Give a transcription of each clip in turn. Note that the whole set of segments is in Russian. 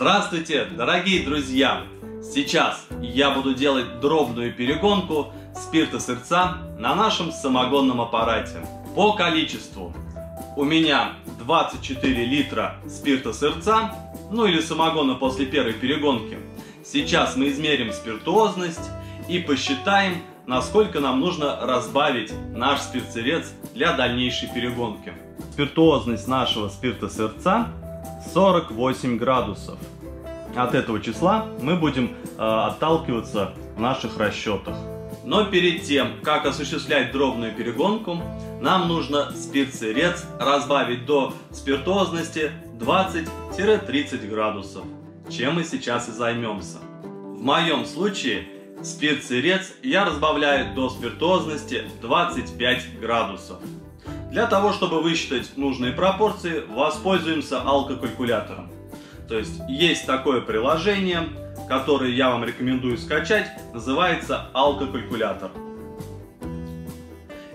Здравствуйте, дорогие друзья! Сейчас я буду делать дробную перегонку спирта сырца на нашем самогонном аппарате. По количеству у меня 24 литра спирта сырца, ну или самогона после первой перегонки. Сейчас мы измерим спиртуозность и посчитаем, насколько нам нужно разбавить наш спиртсырец для дальнейшей перегонки. Спиртуозность нашего спирта сырца 48 градусов. От этого числа мы будем отталкиваться в наших расчетах. Но перед тем, как осуществлять дробную перегонку, нам нужно спиртсырец разбавить до спиртуозности 20-30 градусов, чем мы сейчас и займемся. В моем случае спиртсырец я разбавляю до спиртуозности 25 градусов. Для того, чтобы высчитать нужные пропорции, воспользуемся алкокалькулятором. То есть такое приложение, которое я вам рекомендую скачать, называется алкокалькулятор.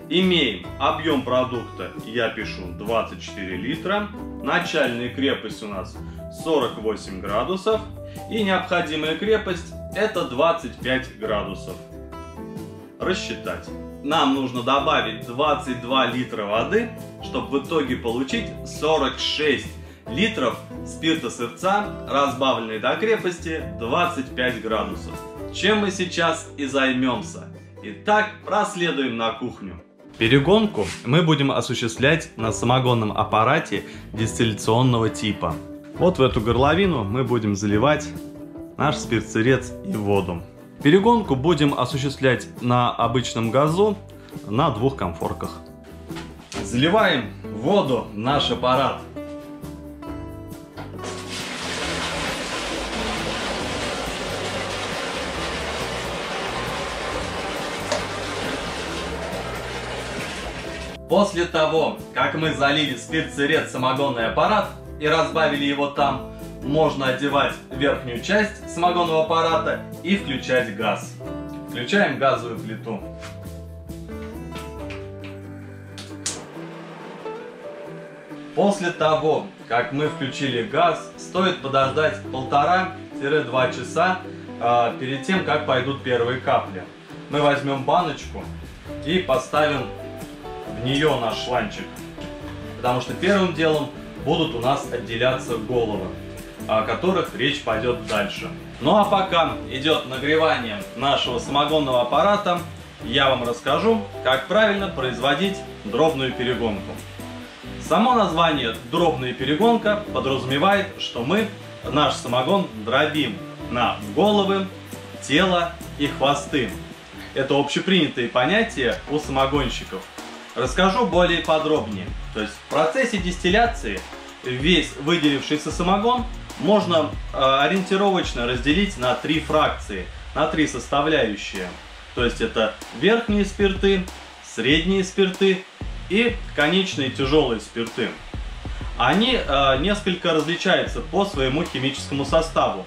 Имеем объем продукта, я пишу 24 литра, начальная крепость у нас 48 градусов и необходимая крепость это 25 градусов. Рассчитать. Нам нужно добавить 22 литра воды, чтобы в итоге получить 46 литров спирта сырца, разбавленной до крепости 25 градусов, чем мы сейчас и займемся. Итак, проследуем на кухню. Перегонку мы будем осуществлять на самогонном аппарате дистилляционного типа. Вот в эту горловину мы будем заливать наш спиртсырец и воду. Перегонку будем осуществлять на обычном газу на двух конфорках. Заливаем воду в наш аппарат. После того, как мы залили спиртсырец в самогонный аппарат и разбавили его там, можно одевать верхнюю часть самогонного аппарата и включать газ. Включаем газовую плиту. После того, как мы включили газ, стоит подождать 1,5-2 часа перед тем, как пойдут первые капли. Мы возьмем баночку и поставим в нее наш шланчик, потому что первым делом будут у нас отделяться головы, о которых речь пойдет дальше. Ну а пока идет нагревание нашего самогонного аппарата, я вам расскажу, как правильно производить дробную перегонку. Само название «дробная перегонка» подразумевает, что мы наш самогон дробим на головы, тело и хвосты. Это общепринятые понятия у самогонщиков. Расскажу более подробнее. То есть в процессе дистилляции весь выделившийся самогон можно ориентировочно разделить на три фракции, на три составляющие. То есть это верхние спирты, средние спирты и конечные тяжелые спирты. Они несколько различаются по своему химическому составу.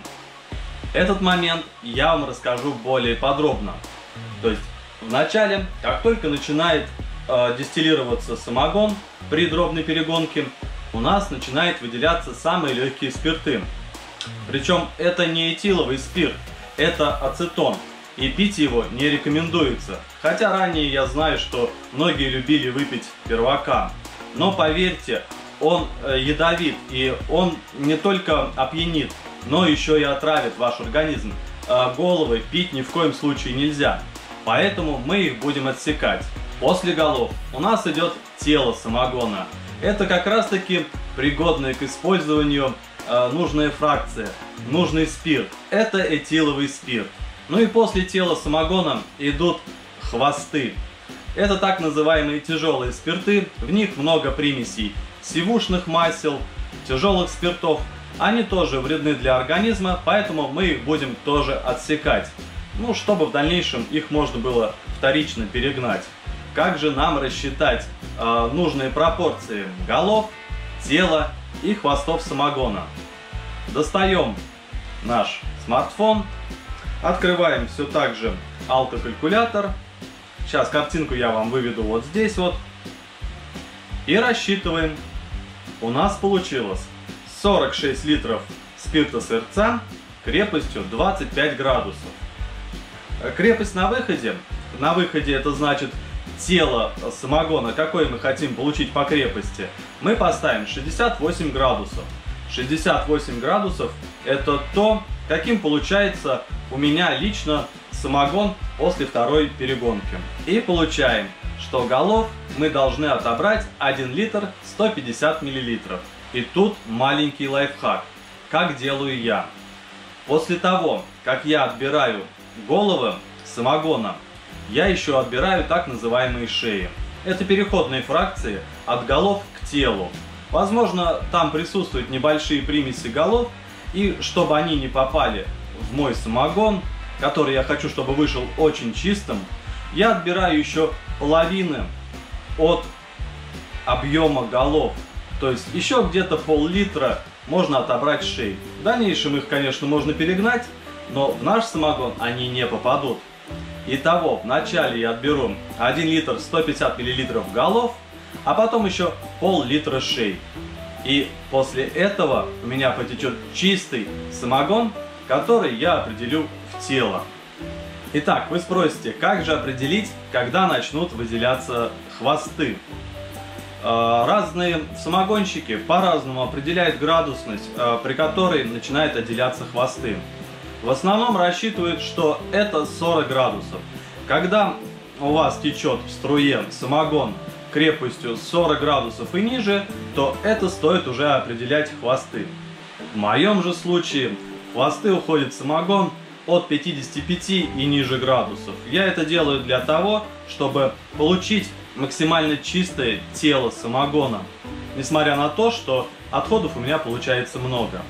Этот момент я вам расскажу более подробно. То есть вначале, как только начинает дистиллироваться самогон при дробной перегонке, у нас начинают выделяться самые легкие спирты. Причем это не этиловый спирт, это ацетон. И пить его не рекомендуется. Хотя ранее я знаю, что многие любили выпить первака. Но поверьте, он ядовит, и он не только опьянит, но еще и отравит ваш организм. Головы пить ни в коем случае нельзя. Поэтому мы их будем отсекать. После голов у нас идет тело самогона. Это как раз-таки пригодная к использованию нужная фракция, нужный спирт. Это этиловый спирт. Ну и после тела самогона идут хвосты. Это так называемые тяжелые спирты. В них много примесей сивушных масел, тяжелых спиртов. Они тоже вредны для организма, поэтому мы их будем тоже отсекать. Ну, чтобы в дальнейшем их можно было вторично перегнать. Как же нам рассчитать нужные пропорции голов, тела и хвостов самогона? Достаем наш смартфон, открываем все так же алкокалькулятор. Сейчас картинку я вам выведу вот здесь вот. И рассчитываем. У нас получилось 46 литров спирта сырца крепостью 25 градусов. Крепость на выходе это значит тело самогона, какой мы хотим получить по крепости, мы поставим 68 градусов. 68 градусов это то, каким получается у меня лично самогон после второй перегонки. И получаем, что голов мы должны отобрать 1 литр 150 миллилитров. И тут маленький лайфхак, как делаю я. После того, как я отбираю головы самогона, я еще отбираю так называемые шеи. Это переходные фракции от голов к телу. Возможно, там присутствуют небольшие примеси голов, и чтобы они не попали в мой самогон, который я хочу, чтобы вышел очень чистым, я отбираю еще половины от объема голов. То есть еще где-то пол-литра можно отобрать шеи. В дальнейшем их, конечно, можно перегнать, но в наш самогон они не попадут. Итого, вначале я отберу 1 литр 150 миллилитров голов, а потом еще пол-литра шей. И после этого у меня потечет чистый самогон, который я определю в тело. Итак, вы спросите, как же определить, когда начнут выделяться хвосты? Разные самогонщики по-разному определяют градусность, при которой начинают отделяться хвосты. В основном рассчитывают, что это 40 градусов. Когда у вас течет в струе самогон крепостью 40 градусов и ниже, то это стоит уже определять хвосты. В моем же случае в хвосты уходит самогон от 55 и ниже градусов. Я это делаю для того, чтобы получить максимально чистое тело самогона, несмотря на то, что отходов у меня получается много.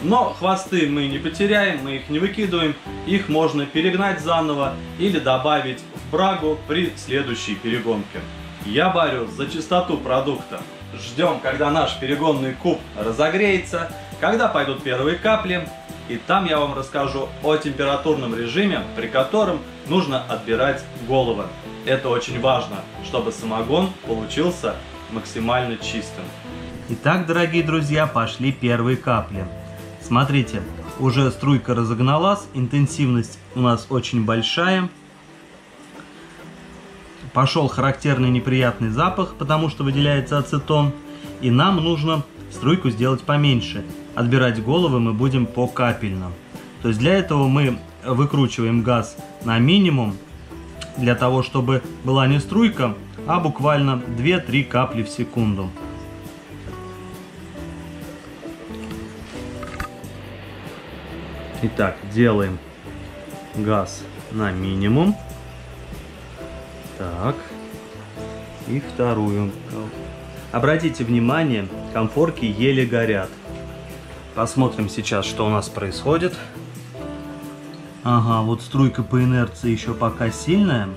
Но хвосты мы не потеряем, мы их не выкидываем, их можно перегнать заново или добавить в брагу при следующей перегонке. Я борюсь за чистоту продукта. Ждем, когда наш перегонный куб разогреется, когда пойдут первые капли, и там я вам расскажу о температурном режиме, при котором нужно отбирать головы. Это очень важно, чтобы самогон получился максимально чистым. Итак, дорогие друзья, пошли первые капли. Смотрите, уже струйка разогналась, интенсивность у нас очень большая. Пошел характерный неприятный запах, потому что выделяется ацетон. И нам нужно струйку сделать поменьше. Отбирать головы мы будем покапельно. То есть для этого мы выкручиваем газ на минимум, для того, чтобы была не струйка, а буквально 2-3 капли в секунду. Итак, делаем газ на минимум. Так, и вторую. Обратите внимание, комфорки еле горят. Посмотрим сейчас, что у нас происходит. Ага, вот струйка по инерции еще пока сильная.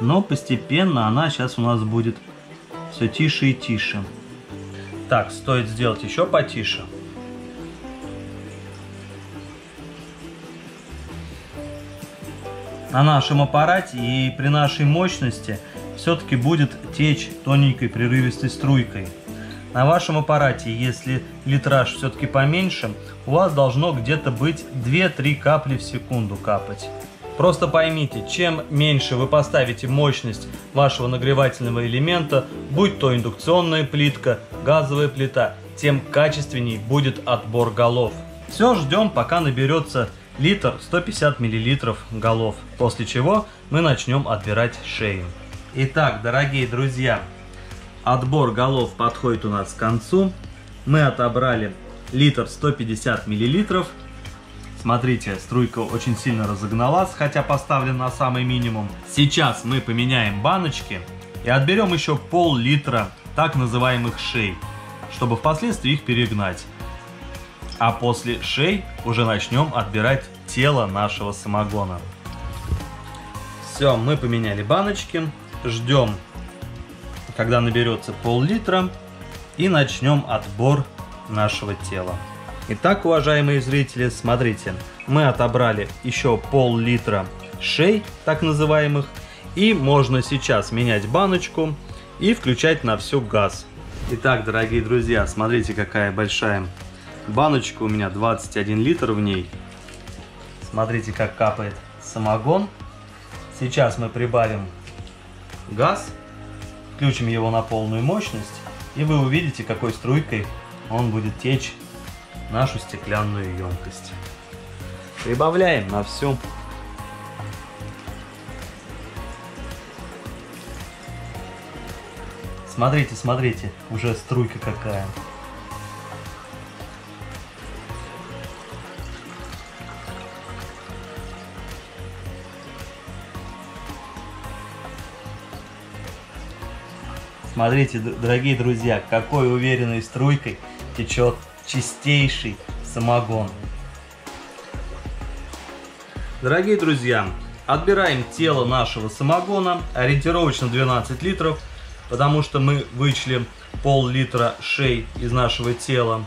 Но постепенно она сейчас у нас будет все тише и тише. Так, стоит сделать еще потише. На нашем аппарате и при нашей мощности все-таки будет течь тоненькой прерывистой струйкой. На вашем аппарате, если литраж все-таки поменьше, у вас должно где-то быть 2-3 капли в секунду капать. Просто поймите, чем меньше вы поставите мощность вашего нагревательного элемента, будь то индукционная плитка, газовая плита, тем качественней будет отбор голов. Все, ждем, пока наберется литр 150 миллилитров голов, после чего мы начнем отбирать шею. Итак, дорогие друзья, отбор голов подходит у нас к концу. Мы отобрали литр 150 миллилитров. Смотрите, струйка очень сильно разогналась, хотя поставлена на самый минимум. Сейчас мы поменяем баночки и отберем еще пол-литра так называемых шей, чтобы впоследствии их перегнать. А после шеи уже начнем отбирать тело нашего самогона. Все, мы поменяли баночки. Ждем, когда наберется пол-литра, и начнем отбор нашего тела. Итак, уважаемые зрители, смотрите, мы отобрали еще пол-литра шей, так называемых, и можно сейчас менять баночку и включать на всю газ. Итак, дорогие друзья, смотрите, какая большая баночка. Баночка у меня 21 литр в ней. Смотрите, как капает самогон. Сейчас мы прибавим газ, включим его на полную мощность, и вы увидите, какой струйкой он будет течь в нашу стеклянную емкость. Прибавляем на всю. Смотрите, смотрите, уже струйка какая. Смотрите, дорогие друзья, какой уверенной струйкой течет чистейший самогон. Дорогие друзья, отбираем тело нашего самогона, ориентировочно 12 литров, потому что мы вычли пол-литра шеи из нашего тела.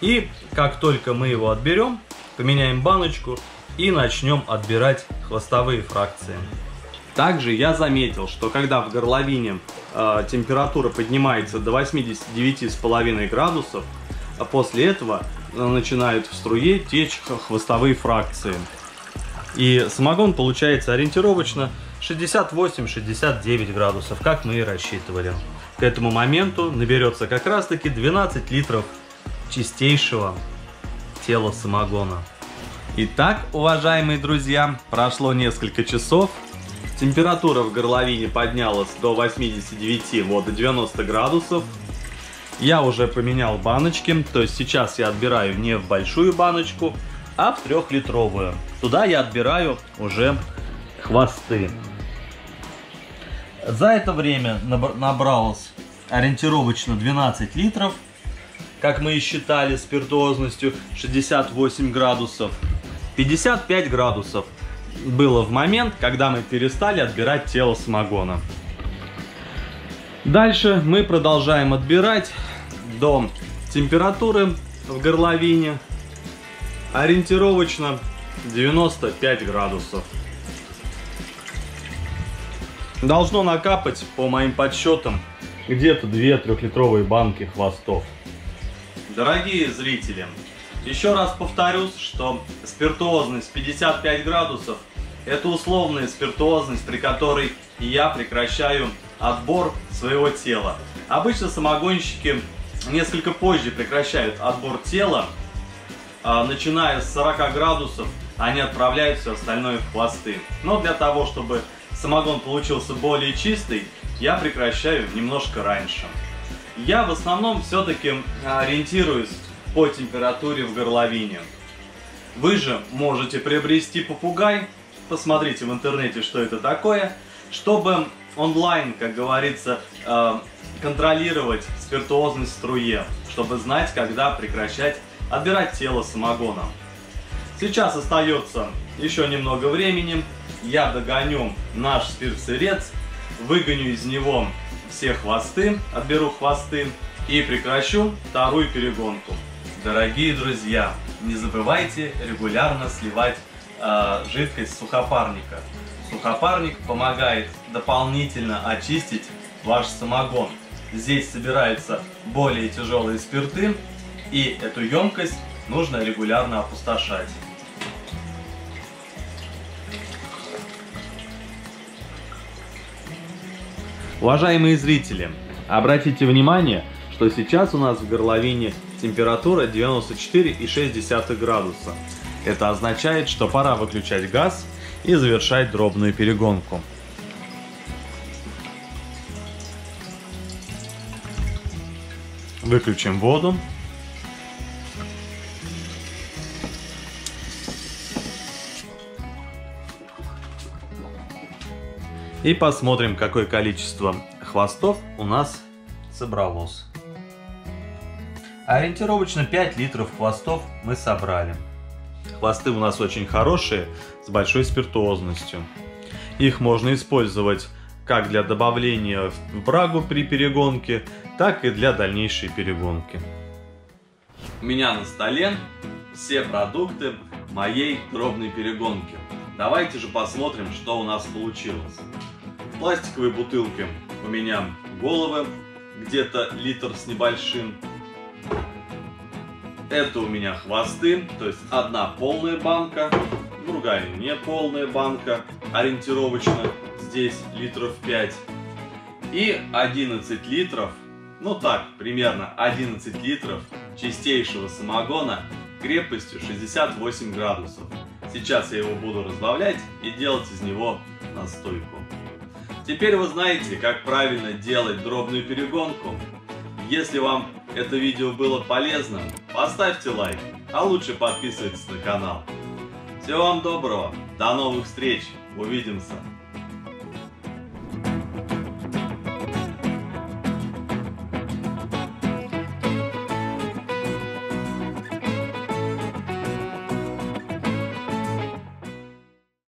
И как только мы его отберем, поменяем баночку и начнем отбирать хвостовые фракции. Также я заметил, что когда в горловине температура поднимается до 89,5 градусов, а после этого начинают в струе течь хвостовые фракции. И самогон получается ориентировочно 68-69 градусов, как мы и рассчитывали. К этому моменту наберется как раз-таки 12 литров чистейшего тела самогона. Итак, уважаемые друзья, прошло несколько часов. Температура в горловине поднялась до 89, вот, до 90 градусов. Я уже поменял баночки, то есть сейчас я отбираю не в большую баночку, а в 3-литровую. Туда я отбираю уже хвосты. За это время набралось ориентировочно 12 литров, как мы и считали, спиртуозностью 68 градусов, 55 градусов. Было в момент, когда мы перестали отбирать тело самогона. Дальше мы продолжаем отбирать до температуры в горловине ориентировочно 95 градусов. Должно накапать, по моим подсчетам, где-то 2 3-литровые банки хвостов. Дорогие зрители, еще раз повторюсь, что спиртуозность 55 градусов – это условная спиртуозность, при которой я прекращаю отбор своего тела. Обычно самогонщики несколько позже прекращают отбор тела, начиная с 40 градусов они отправляют все остальное в хвосты. Но для того, чтобы самогон получился более чистый, я прекращаю немножко раньше. Я в основном все-таки ориентируюсь по температуре в горловине. Вы же можете приобрести попугай, посмотрите в интернете, что это такое, чтобы онлайн, как говорится, контролировать спиртуозность в струе, чтобы знать, когда прекращать отбирать тело самогона. Сейчас остается еще немного времени, я догоню наш спиртсырец, выгоню из него все хвосты, отберу хвосты и прекращу вторую перегонку. Дорогие друзья, не забывайте регулярно сливать жидкость сухопарника. Сухопарник помогает дополнительно очистить ваш самогон. Здесь собираются более тяжелые спирты, и эту емкость нужно регулярно опустошать. Уважаемые зрители, обратите внимание, что сейчас у нас в горловине температура 94,6 градуса. Это означает, что пора выключать газ и завершать дробную перегонку. Выключим воду. И посмотрим, какое количество хвостов у нас собралось. Ориентировочно 5 литров хвостов мы собрали. Хвосты у нас очень хорошие, с большой спиртуозностью. Их можно использовать как для добавления в брагу при перегонке, так и для дальнейшей перегонки. У меня на столе все продукты моей дробной перегонки. Давайте же посмотрим, что у нас получилось. В пластиковой бутылке у меня головы, где-то литр с небольшим. Это у меня хвосты, то есть одна полная банка, другая не полная банка, ориентировочно здесь литров 5. И 11 литров, ну так, примерно 11 литров чистейшего самогона крепостью 68 градусов. Сейчас я его буду разбавлять и делать из него настойку. Теперь вы знаете, как правильно делать дробную перегонку. Если вам это видео было полезным, поставьте лайк, а лучше подписывайтесь на канал. Всего вам доброго, до новых встреч, увидимся!